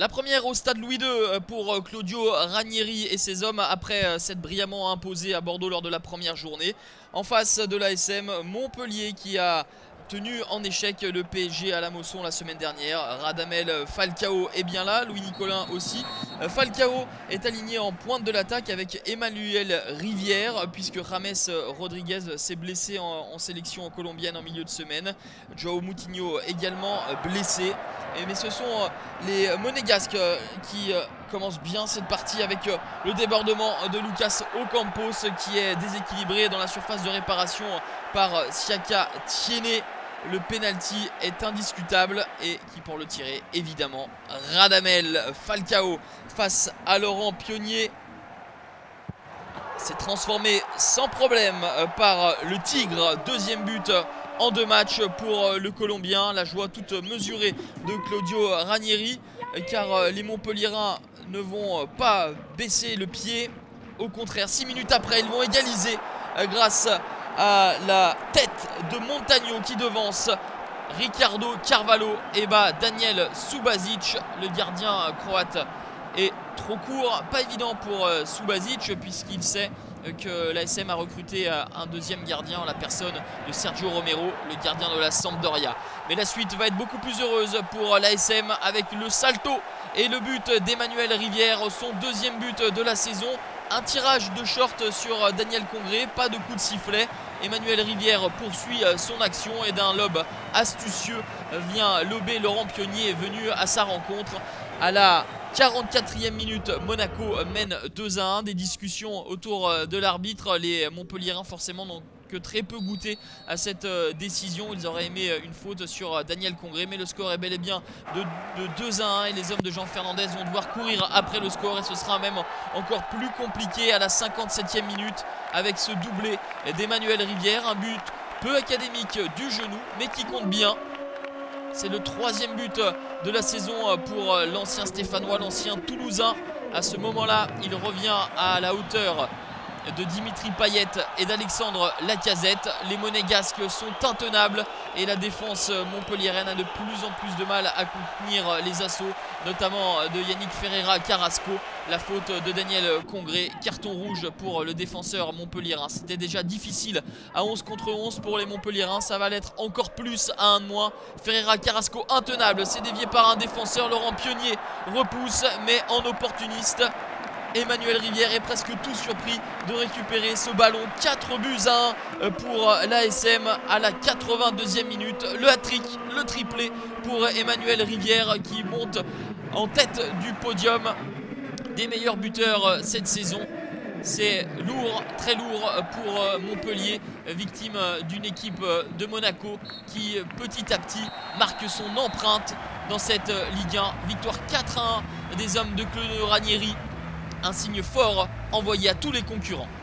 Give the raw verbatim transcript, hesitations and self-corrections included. La première au stade Louis deux pour Claudio Ranieri et ses hommes après s'être brillamment imposé à Bordeaux lors de la première journée. En face de l'A S M, Montpellier qui a tenu en échec le P S G à la Mosson la semaine dernière. Radamel Falcao est bien là, Louis Nicolas aussi. Falcao est aligné en pointe de l'attaque avec Emmanuel Rivière puisque James Rodriguez s'est blessé en, en sélection colombienne en milieu de semaine. Joao Moutinho également blessé. Et, mais ce sont les Monégasques qui commencent bien cette partie avec le débordement de Lucas Ocampos qui est déséquilibré dans la surface de réparation par Siaka Tiené. Le pénalty est indiscutable et qui pour le tirer évidemment Radamel Falcao face à Laurent Pionnier s'est transformé sans problème par le Tigre. Deuxième but en deux matchs pour le Colombien. La joie toute mesurée de Claudio Ranieri car les Montpelliérains ne vont pas baisser le pied. Au contraire, six minutes après, ils vont égaliser grâce à à la tête de Montaño qui devance Ricardo Carvalho et bat Daniel Subasic. Le gardien croate est trop court, pas évident pour Subasic puisqu'il sait que l'A S M a recruté un deuxième gardien en la personne de Sergio Romero, le gardien de la Sampdoria. Mais la suite va être beaucoup plus heureuse pour l'A S M avec le salto et le but d'Emmanuel Rivière, son deuxième but de la saison. Un tirage de short sur Daniel Congré, pas de coup de sifflet. Emmanuel Rivière poursuit son action et d'un lob astucieux vient lober Laurent Pionnier, est venu à sa rencontre. À la quarante-quatrième minute, Monaco mène deux à un. Des discussions autour de l'arbitre. Les Montpelliérains forcément n'ont que très peu goûté à cette décision. Ils auraient aimé une faute sur Daniel Congré, mais le score est bel et bien de, de deux à un et les hommes de Jean Fernandez vont devoir courir après le score et ce sera même encore plus compliqué à la cinquante-septième minute avec ce doublé d'Emmanuel Rivière. Un but peu académique du genou mais qui compte bien. C'est le troisième but de la saison pour l'ancien Stéphanois, l'ancien Toulousain. À ce moment-là, il revient à la hauteur de Dimitri Payet et d'Alexandre Lacazette. Les Monégasques sont intenables et la défense montpelliéraine a de plus en plus de mal à contenir les assauts, notamment de Yannick Ferreira-Carrasco. La faute de Daniel Congré, carton rouge pour le défenseur montpelliérain. C'était déjà difficile à onze contre onze pour les Montpelliérains, ça va l'être encore plus à un de moins. Ferreira-Carrasco intenable, c'est dévié par un défenseur. Laurent Pionnier repousse mais en opportuniste. Emmanuel Rivière est presque tout surpris de récupérer ce ballon. quatre buts à un pour l'A S M à la quatre-vingt-deuxième minute. Le hat-trick, le triplé pour Emmanuel Rivière qui monte en tête du podium des meilleurs buteurs cette saison. C'est lourd, très lourd pour Montpellier, victime d'une équipe de Monaco qui petit à petit marque son empreinte dans cette Ligue un. Victoire quatre à un des hommes de Claudio Ranieri. Un signe fort envoyé à tous les concurrents.